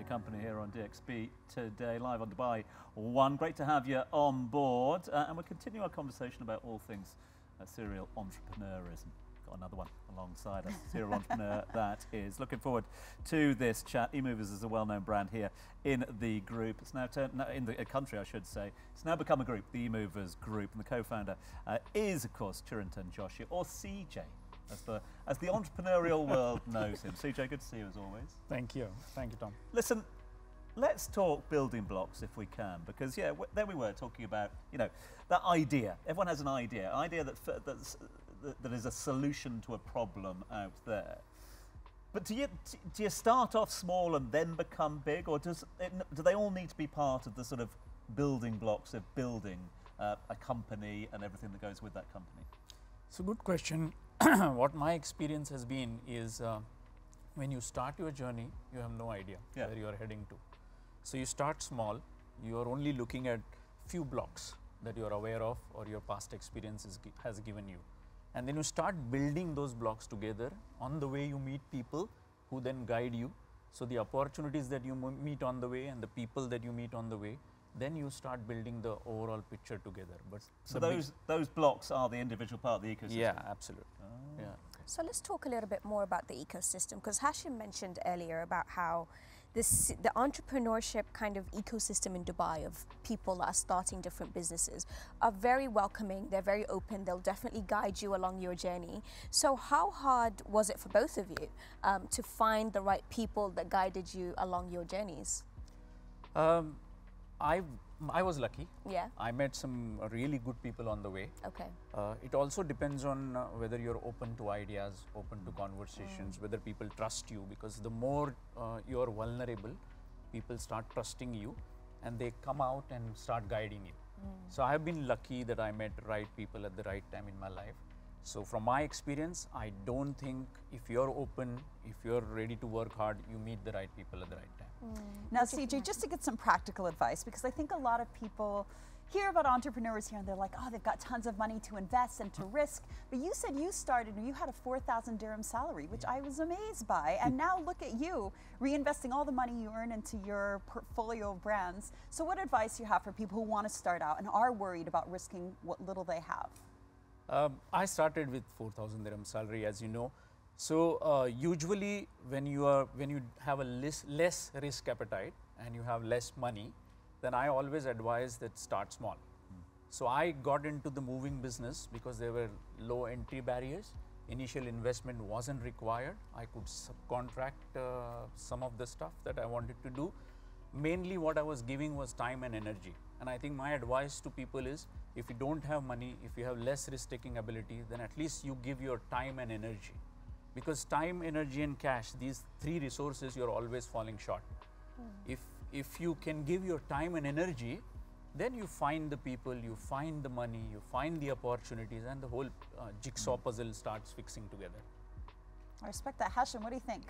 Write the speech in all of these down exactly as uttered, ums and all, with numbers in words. your company here on D X B today, live on Dubai One. Great to have you on board. Uh, and we'll continue our conversation about all things uh, serial entrepreneurism. Got another one alongside us, serial entrepreneur that is. Looking forward to this chat. E-movers is a well-known brand here in the group. It's now turned, no, in the country I should say. It's now become a group, the e-movers group. And the co-founder uh, is, of course, Chirantan Joshi, or C J. As the, as the entrepreneurial world knows him. C J, good to see you as always. Thank you. Thank you, Tom. Listen, let's talk building blocks if we can, because, yeah, w there we were talking about, you know, that idea. Everyone has an idea, an idea that, f that's, that, that is a solution to a problem out there. But do you, do you start off small and then become big, or does it, do they all need to be part of the sort of building blocks of building uh, a company and everything that goes with that company? It's a good question. What my experience has been is uh, when you start your journey, you have no idea yeah. where you are heading to. So you start small, you are only looking at few blocks that you are aware of or your past experiences gi has given you. And then you start building those blocks together. On the way you meet people who then guide you. So the opportunities that you meet on the way and the people that you meet on the way, then you start building the overall picture together. But so those those blocks are the individual part of the ecosystem? Yeah, absolutely. Oh. Yeah. So let's talk a little bit more about the ecosystem, because Hashim mentioned earlier about how this, the entrepreneurship kind of ecosystem in Dubai of people that are starting different businesses are very welcoming, they're very open, they'll definitely guide you along your journey. So how hard was it for both of you um, to find the right people that guided you along your journeys? Um, I, I was lucky. Yeah. I met some really good people on the way. Okay. Uh, it also depends on uh, whether you're open to ideas, open to conversations, mm. whether people trust you, because the more uh, you're vulnerable, people start trusting you and they come out and start guiding you. Mm. So I've been lucky that I met right people at the right time in my life. So from my experience, I don't think if you're open, if you're ready to work hard, you meet the right people at the right time. Mm. Now, C J, just to get some practical advice, because I think a lot of people hear about entrepreneurs here and they're like, oh, they've got tons of money to invest and to risk. But you said you started and you had a four thousand dirham salary, which I was amazed by. And now look at you reinvesting all the money you earn into your portfolio of brands. So what advice do you have for people who want to start out and are worried about risking what little they have? Um, I started with four thousand dirham salary, as you know. So uh, usually when you are when you have a less, less risk appetite and you have less money, then I always advise that start small. Mm. So I got into the moving business because there were low entry barriers. Initial investment wasn't required. I could subcontract uh, some of the stuff that I wanted to do. Mainly what I was giving was time and energy. And I think my advice to people is, if you don't have money, if you have less risk-taking ability, then at least you give your time and energy. Because time, energy, and cash, these three resources, you're always falling short. Mm. If, if you can give your time and energy, then you find the people, you find the money, you find the opportunities, and the whole uh, jigsaw puzzle starts fixing together. I respect that. Hashim, what do you think?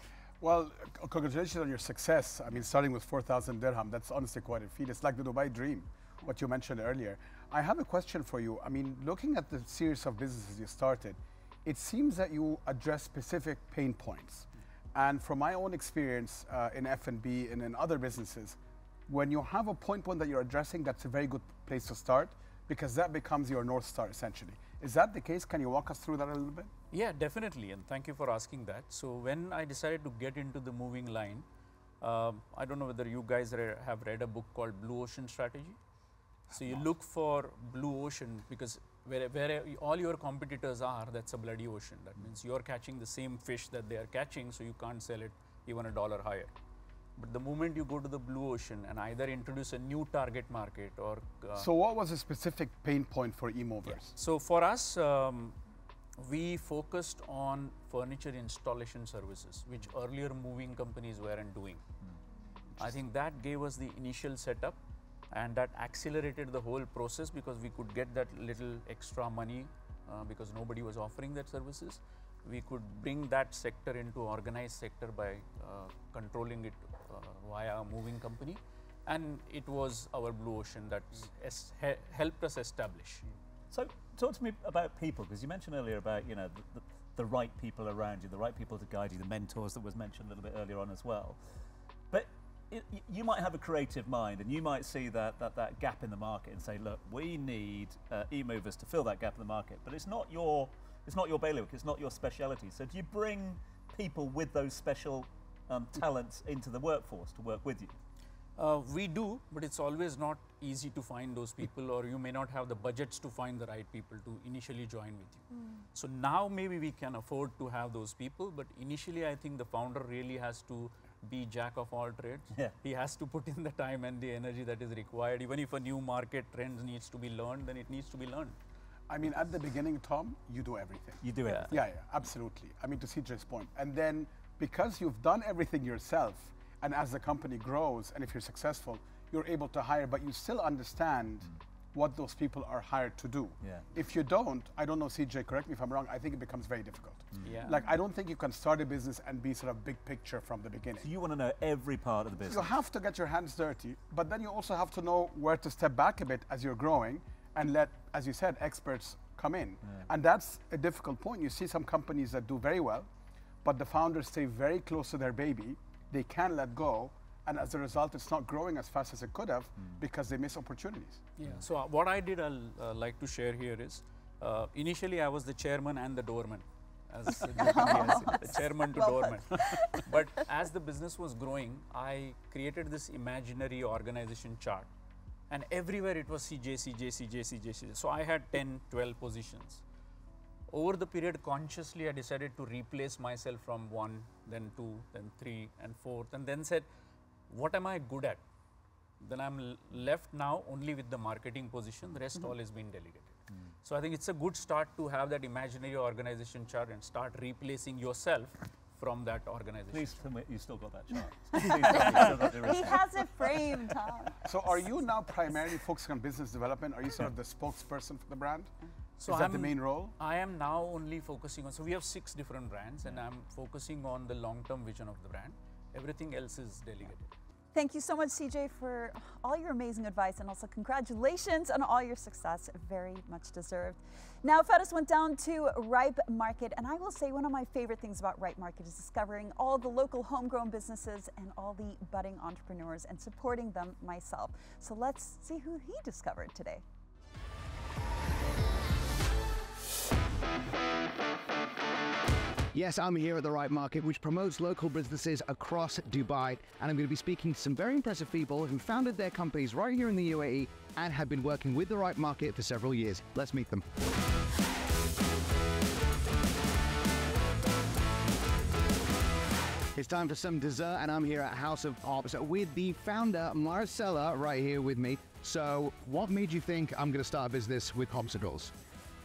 Well, congratulations on your success. I mean, starting with four thousand dirham, that's honestly quite a feat. It's like the Dubai dream, what you mentioned earlier. I have a question for you. I mean, looking at the series of businesses you started, it seems that you address specific pain points. And from my own experience uh, in F and B and in other businesses, when you have a point point that you're addressing, that's a very good place to start, because that becomes your North Star, essentially. Is that the case? Can you walk us through that a little bit? Yeah, definitely, and thank you for asking that. So when I decided to get into the moving line, um, I don't know whether you guys re have read a book called Blue Ocean Strategy. So you look for blue ocean, because Where, where all your competitors are, that's a bloody ocean. That means you're catching the same fish that they are catching, so you can't sell it even a dollar higher. But the moment you go to the blue ocean and either introduce a new target market or... Uh, so what was a specific pain point for e-movers? Yeah. So for us, um, we focused on furniture installation services, which earlier moving companies weren't doing. Mm. I think that gave us the initial setup. And that accelerated the whole process, because we could get that little extra money uh, because nobody was offering that services. We could bring that sector into organized sector by uh, controlling it uh, via a moving company. And it was our Blue Ocean that he helped us establish. So talk to me about people, because you mentioned earlier about, you know, the, the, the right people around you, the right people to guide you, the mentors that was mentioned a little bit earlier on as well. But you might have a creative mind and you might see that, that, that gap in the market and say, look, we need uh, e-movers to fill that gap in the market, but it's not your, it's not your bailiwick, it's not your speciality. So do you bring people with those special um, talents into the workforce to work with you? Uh, we do, but it's always not easy to find those people, or you may not have the budgets to find the right people to initially join with you. Mm. So now maybe we can afford to have those people, but initially I think the founder really has to be jack of all trades. Yeah. He has to put in the time and the energy that is required. Even if a new market trend needs to be learned, then it needs to be learned. I mean, at the beginning, Tom, you do everything. You do everything. Yeah, yeah, absolutely. I mean, to C J's point. And then because you've done everything yourself, and as the company grows, and if you're successful, you're able to hire, but you still understand mm. what those people are hired to do. Yeah. If you don't, I don't know, C J, correct me if I'm wrong, I think it becomes very difficult. Mm. Yeah. Like, I don't think you can start a business and be sort of big picture from the beginning. So you want to know every part of the business. You have to get your hands dirty, but then you also have to know where to step back a bit as you're growing and let, as you said, experts come in. Yeah. And that's a difficult point. You see some companies that do very well, but the founders stay very close to their baby. They can let go, and as a result, it's not growing as fast as it could have mm. because they miss opportunities. Yeah. yeah. So uh, what I did, I'll uh, like to share here is, uh, initially I was the chairman and the doorman, as the chairman to well doorman. But as the business was growing, I created this imaginary organization chart, and everywhere it was C J, C J, C J, C J, C J. So I had ten, twelve positions. Over the period, consciously, I decided to replace myself from one, then two, then three, and fourth, and then said, what am I good at? Then I'm left now only with the marketing position, the rest mm-hmm. all has been delegated. Mm. So I think it's a good start to have that imaginary organization chart and start replacing yourself from that organization. Please tell me you still got that chart. He has it framed, Tom. So are you now primarily focusing on business development? Are you sort of the spokesperson for the brand? So Is that I'm, the main role? I am now only focusing on, so we have six different brands and I'm focusing on the long-term vision of the brand. Everything else is delegated. Thank you so much, C J, for all your amazing advice, and also congratulations on all your success, very much deserved. Now, Fetus went down to Ripe Market, and I will say one of my favorite things about Ripe Market is discovering all the local homegrown businesses and all the budding entrepreneurs and supporting them myself. So let's see who he discovered today. Yes, I'm here at the Ripe Market, which promotes local businesses across Dubai, and I'm going to be speaking to some very impressive people who founded their companies right here in the U A E and have been working with the Ripe Market for several years. Let's meet them. It's time for some dessert, and I'm here at House of Hops with the founder, Marcella, right here with me. So what made you think I'm going to start a business with popsicles?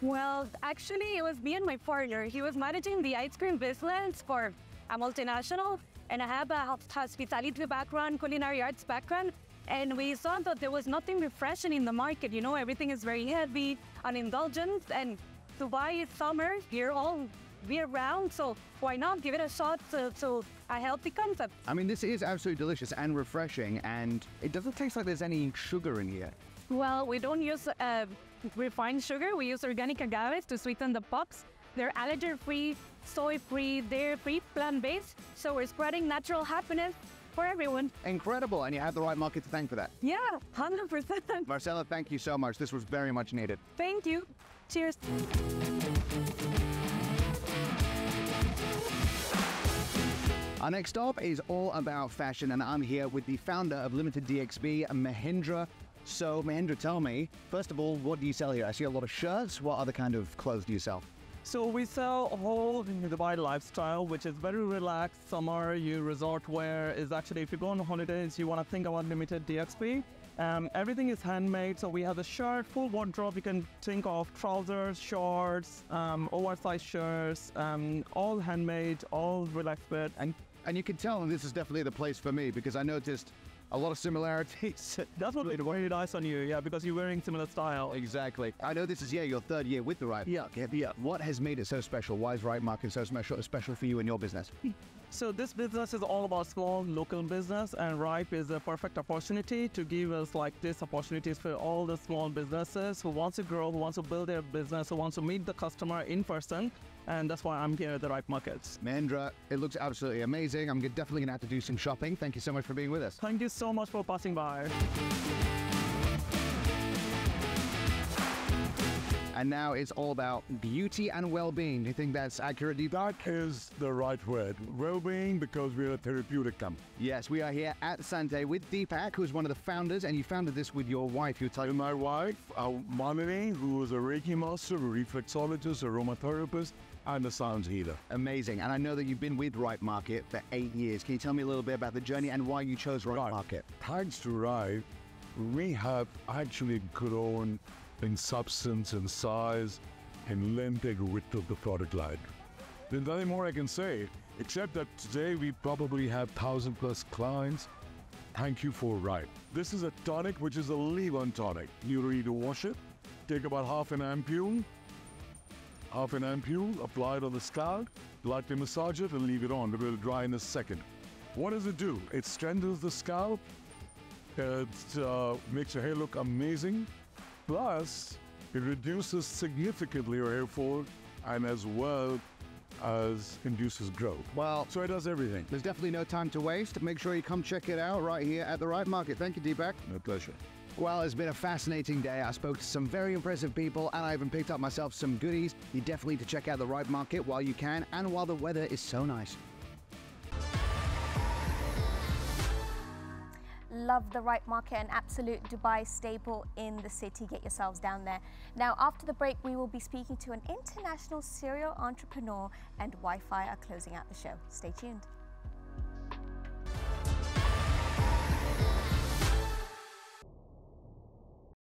Well, actually, it was me and my partner. He was managing the ice cream business for a multinational, and I have a hospitality background, culinary arts background, and we saw that there was nothing refreshing in the market. You know, everything is very heavy on indulgence, and Dubai is summer, year all year round, so why not give it a shot to, to a healthy concept? I mean, this is absolutely delicious and refreshing, and it doesn't taste like there's any sugar in here. Well, we don't use uh, refined sugar. We use organic agaves to sweeten the pops. They're allergen-free, soy-free, dairy-free, plant-based. So we're spreading natural happiness for everyone. Incredible, and you have the Ripe Market to thank for that. Yeah, one hundred percent. Marcella, thank you so much. This was very much needed. Thank you. Cheers. Our next stop is all about fashion, and I'm here with the founder of Limited D X B, Mahendra. So, Mahendra, tell me, first of all, what do you sell here? I see a lot of shirts. What other kind of clothes do you sell? So, we sell a whole Dubai lifestyle, which is very relaxed. Summer, you resort wear is actually, if you go on holidays, you want to think about Limited D X B. Um, everything is handmade. So, we have a shirt, full wardrobe. You can think of trousers, shorts, um, oversized shirts, um, all handmade, all relaxed fit. And, and you can tell this is definitely the place for me, because I noticed a lot of similarities. That's what made it very nice on you, yeah, because you're wearing similar style. Exactly. I know this is, yeah, your third year with the Ripe yeah. Market. Yeah. What has made it so special? Why is Ripe Market so special, special for you and your business? So this business is all about small local business, and Ripe is a perfect opportunity to give us like this opportunities for all the small businesses who wants to grow, who wants to build their business, who wants to meet the customer in person. and that's why I'm here at the Ripe Markets. Mahendra, it looks absolutely amazing. I'm definitely going to have to do some shopping. Thank you so much for being with us. Thank you so much for passing by. And now it's all about beauty and well-being. Do you think that's accurate, Deepak? That is the right word. Well-being, because we're a therapeutic company. Yes, we are here at Sante with Deepak, who's one of the founders, and you founded this with your wife. You're talking my wife, uh, Manani, who is a Reiki master, a reflexologist, aromatherapist, and a sound healer. Amazing. And I know that you've been with Ripe Market for eight years. Can you tell me a little bit about the journey and why you chose Ripe right. Market? Thanks to Ripe, we have actually grown in substance and size and length and width of the product line. There's nothing more I can say, except that today we probably have thousand plus clients. Thank you for Ripe. This is a tonic, which is a leave-on tonic. You need to wash it, take about half an ampule, half an ampule, apply it on the scalp, lightly massage it and leave it on. It will dry in a second. What does it do? It strengthens the scalp, it uh, makes your hair look amazing. Plus, it reduces significantly your hair fall and as well as induces growth. Well, so it does everything. There's definitely no time to waste. Make sure you come check it out right here at the Ripe Market. Thank you, Deepak. My pleasure. Well, it's been a fascinating day. I spoke to some very impressive people and I even picked up myself some goodies. You definitely need to check out the Ripe Market while you can and while the weather is so nice. Love the Ripe Market, an absolute Dubai staple in the city. Get yourselves down there. Now, after the break, we will be speaking to an international serial entrepreneur and Wi-Fi are closing out the show. Stay tuned.